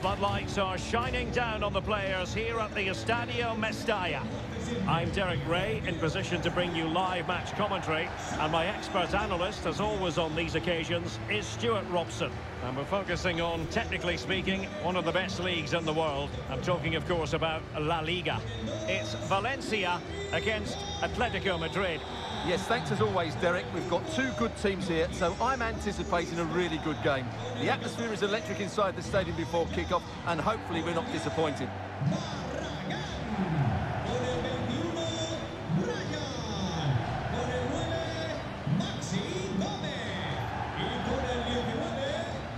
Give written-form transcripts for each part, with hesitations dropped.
Floodlights are shining down on the players here at the Estadio Mestalla. I'm Derek Ray, in position to bring you live match commentary, and my expert analyst, as always on these occasions, is Stuart Robson. And we're focusing on, technically speaking, one of the best leagues in the world. I'm talking, of course, about La Liga. It's Valencia against Atletico Madrid. Yes, thanks as always, Derek. We've got two good teams here, so I'm anticipating a really good game. The atmosphere is electric inside the stadium before kickoff, and hopefully we're not disappointed.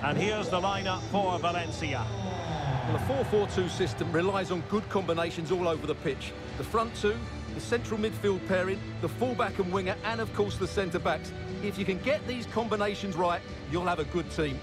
And here's the lineup for Valencia. Well, the 4-4-2 system relies on good combinations all over the pitch. The front two, the central midfield pairing, the fullback and winger, and of course the centre-backs. If you can get these combinations right, you'll have a good team.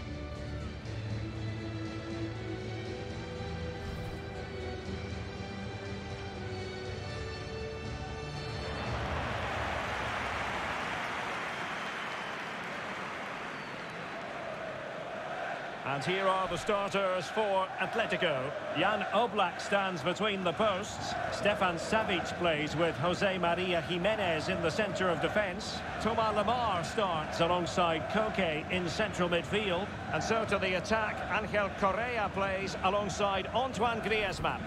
And here are the starters for Atletico. Jan Oblak stands between the posts. Stefan Savic plays with Jose Maria Jimenez in the centre of defence. Thomas Lemar starts alongside Koke in central midfield. And so to the attack, Ángel Correa plays alongside Antoine Griezmann.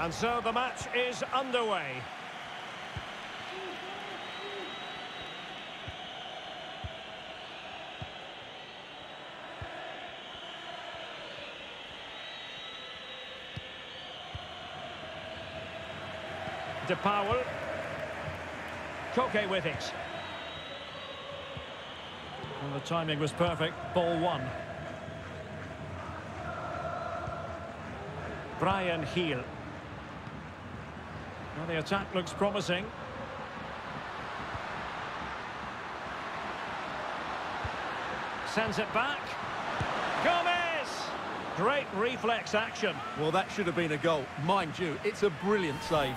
And so the match is underway. De Paul. Koke with it. And the timing was perfect. Ball one. Brian Gil. Well, the attack looks promising. Sends it back. Gomez! Great reflex action. Well, that should have been a goal. Mind you, it's a brilliant save.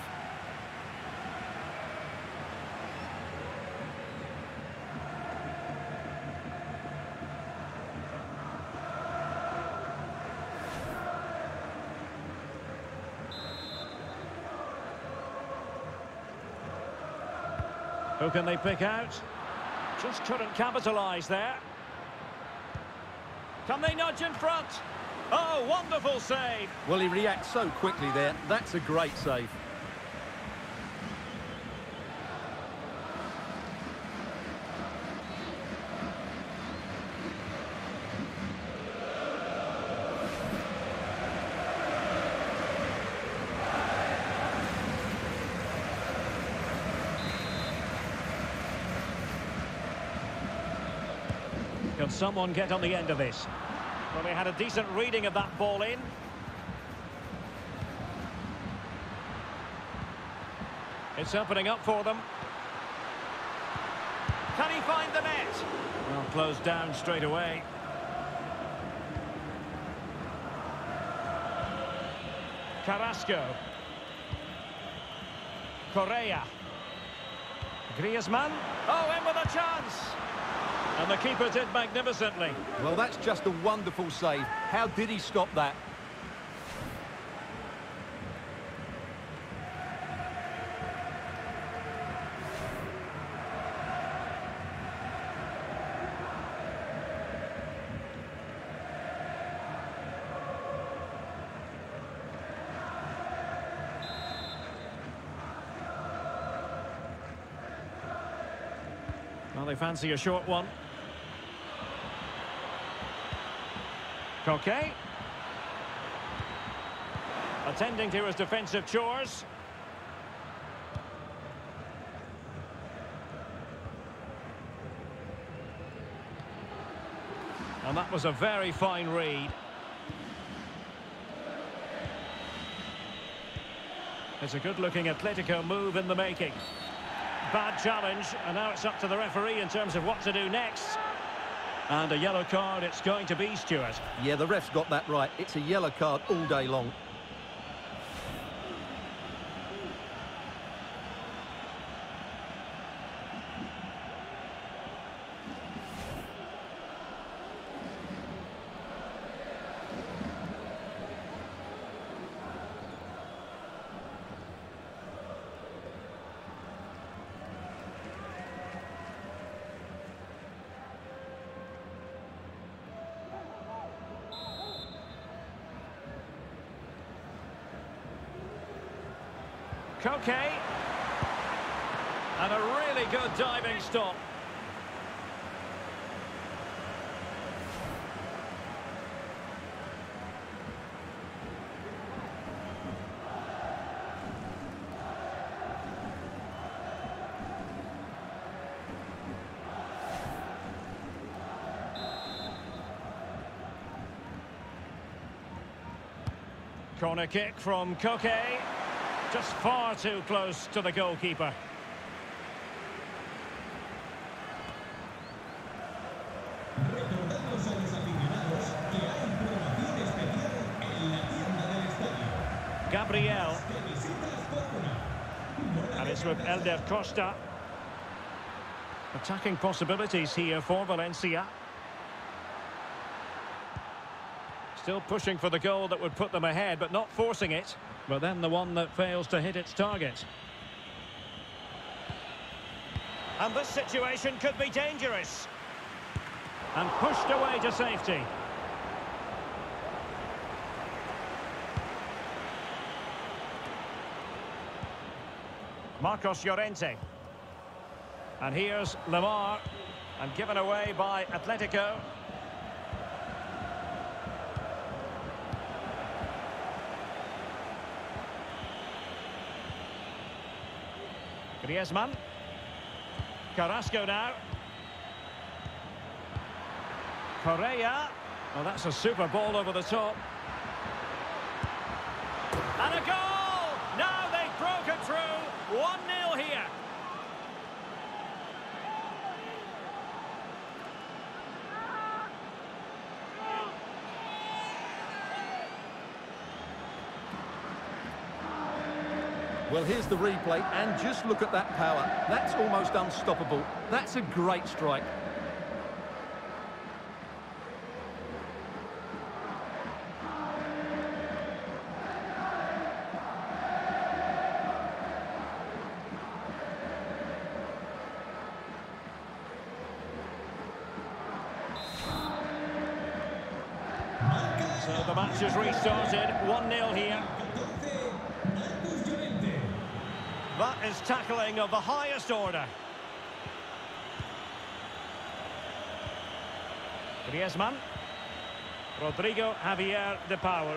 Who can they pick out? Just couldn't capitalise there. Can they nudge in front? Oh, wonderful save. Well, he reacts so quickly there. That's a great save. Can someone get on the end of this? Well, they had a decent reading of that ball in. It's opening up for them. Can he find the net? Well, closed down straight away. Carrasco. Correa. Griezmann. Oh, in with a chance! And the keeper did magnificently. Well, that's just a wonderful save. How did he stop that? Well, they fancy a short one. Koke. Attending to his defensive chores. And that was a very fine read. There's a good-looking Atletico move in the making. Bad challenge, and now it's up to the referee in terms of what to do next. And a yellow card it's going to be, Stuart. Yeah, the ref's got that right. It's a yellow card all day long. Koke, and a really good diving stop. Corner kick from Koke. Just far too close to the goalkeeper. Gabriel. And it's with Hélder Costa. Attacking possibilities here for Valencia. Still pushing for the goal that would put them ahead, but not forcing it. But then the one that fails to hit its target. And this situation could be dangerous. And pushed away to safety. Marcos Llorente. And here's Lemar. And given away by Atletico. Griezmann. Carrasco now. Correa. Well, that's a super ball over the top. And a goal! Now they've broken through. 1-0 here. Well, here's the replay, and just look at that power. That's almost unstoppable. That's a great strike. So the match has restarted. 1-0 here. That is tackling of the highest order. Griezmann. Rodrigo Javier De Paul.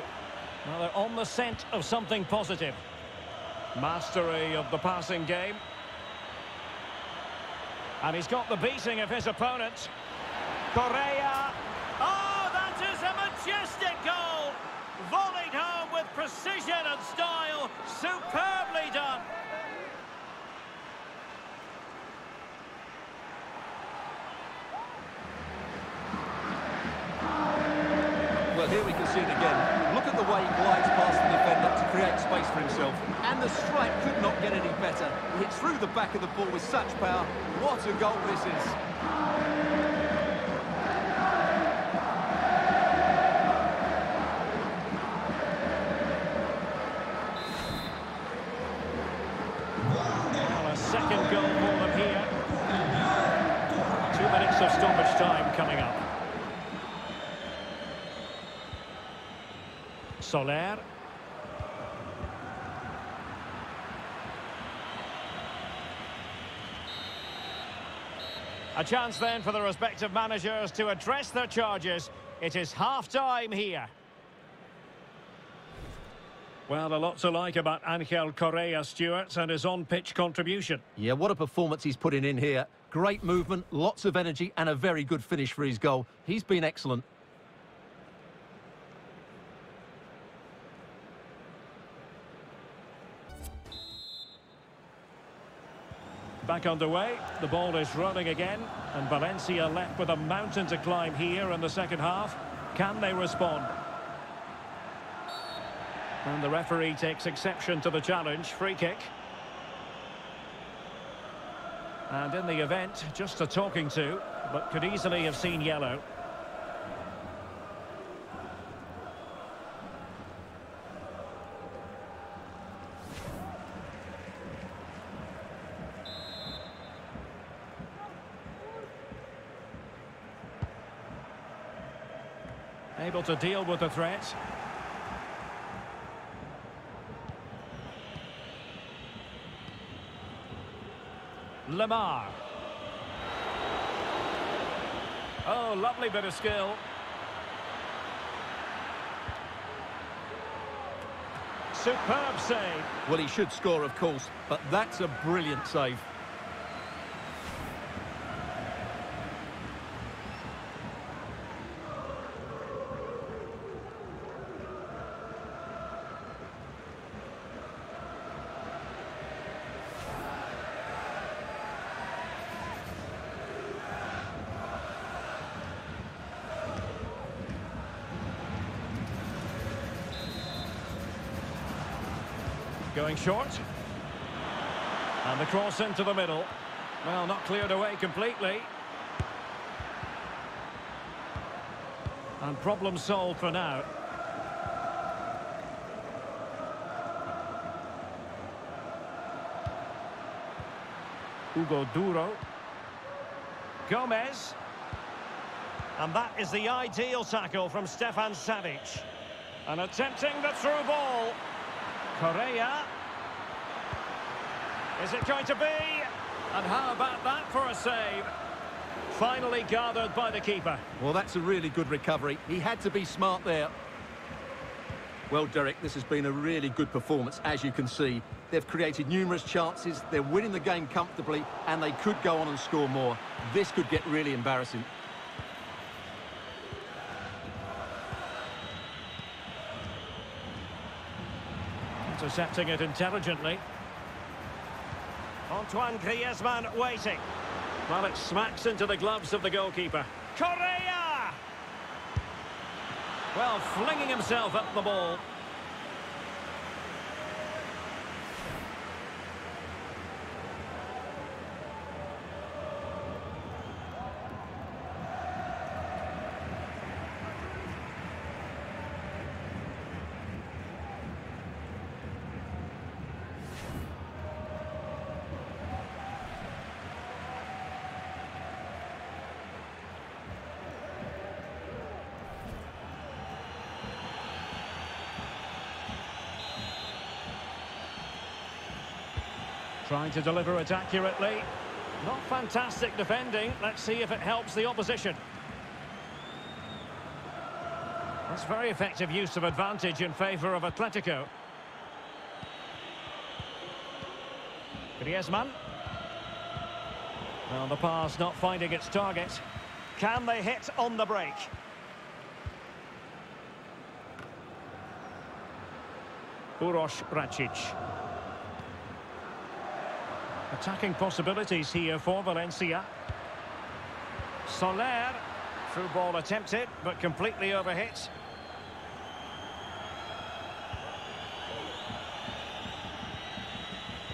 Now they're on the scent of something positive. Mastery of the passing game. And he's got the beating of his opponent. Correa. Oh, that is a majestic goal. Volleyed home with precision and style. Superbly done. Here we can see it again. Look at the way he glides past the defender to create space for himself. And the strike could not get any better. Hit through the back of the ball with such power. What a goal this is. Well, a second goal for them here. 2 minutes of stoppage time coming up. Soler. A chance then for the respective managers to address their charges. It is half-time here. Well, a lot to like about Ángel Correa, Stewart, and his on-pitch contribution. Yeah, what a performance he's putting in here. Great movement, lots of energy, and a very good finish for his goal. He's been excellent. back underway. The ball is rolling again, and Valencia left with a mountain to climb here in the second half. Can they respond? And the referee takes exception to the challenge. Free kick. And in the event, just a talking to, but could easily have seen yellow. Able to deal with the threat. Lemar. Oh, lovely bit of skill. Superb save. Well, he should score, of course, but that's a brilliant save. Going short, and the cross into the middle. Well, not cleared away completely, and problem solved for now. Hugo Duro. Gomez, and that is the ideal tackle from Stefan Savic, and attempting the through ball. Correa. Is it going to be? And how about that for a save? Finally gathered by the keeper. Well, that's a really good recovery. He had to be smart there. Well, Derek, this has been a really good performance, as you can see. They've created numerous chances, they're winning the game comfortably, and they could go on and score more. This could get really embarrassing. Intercepting it intelligently. Antoine Griezmann waiting. Well, it smacks into the gloves of the goalkeeper. Correa! Well, flinging himself up the ball. Trying to deliver it accurately. Not fantastic defending. Let's see if it helps the opposition. That's very effective use of advantage in favour of Atletico. Griezmann. Well, the pass not finding its target. Can they hit on the break? Uros Bracic. Attacking possibilities here for Valencia. Soler. Through ball attempted, but completely overhit.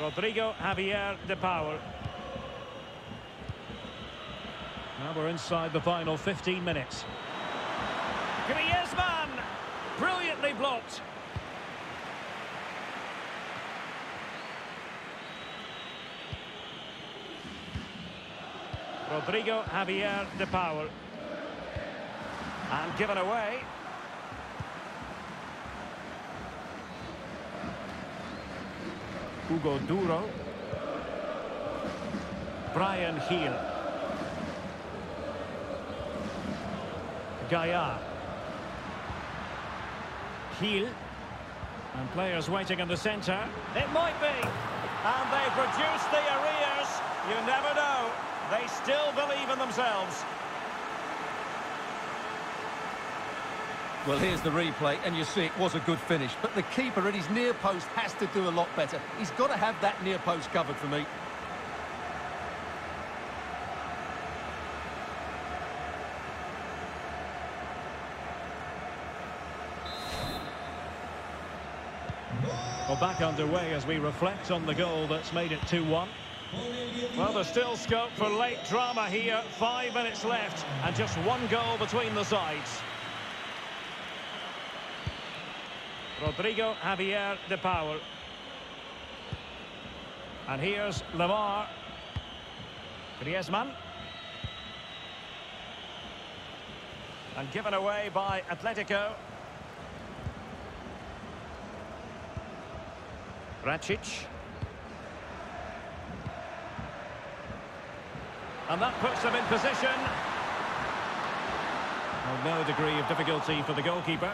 Rodrigo Javier De Paul. Now we're inside the final 15 minutes. Griezmann! Brilliantly blocked. Rodrigo Javier De Paul. And given away. Hugo Duro. Brian Gil. Gaillard. Gil. And players waiting in the centre. It might be. And they've reduced the arrears. You never know. They still believe in themselves. Well, here's the replay, and you see it was a good finish. But the keeper at his near post has to do a lot better. He's got to have that near post covered for me. Well, back underway as we reflect on the goal that's made it 2-1. Well, there's still scope for late drama here. 5 minutes left and just one goal between the sides. Rodrigo Javier De Paul. And here's Lemar. Griezmann. And given away by Atletico. Bracic. And that puts them in position. Well, no degree of difficulty for the goalkeeper.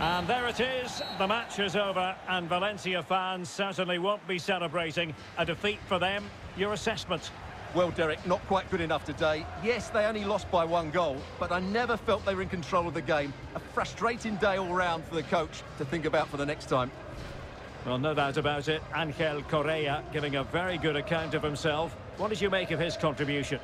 And there it is, the match is over, and Valencia fans certainly won't be celebrating a defeat for them. Your assessment? Well, Derek, not quite good enough today. Yes, they only lost by one goal, but I never felt they were in control of the game. A frustrating day all round for the coach to think about for the next time. Well, no doubt about it, Ángel Correa giving a very good account of himself. What did you make of his contribution?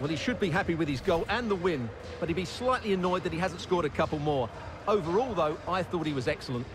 Well, he should be happy with his goal and the win, but he'd be slightly annoyed that he hasn't scored a couple more. Overall, though, I thought he was excellent.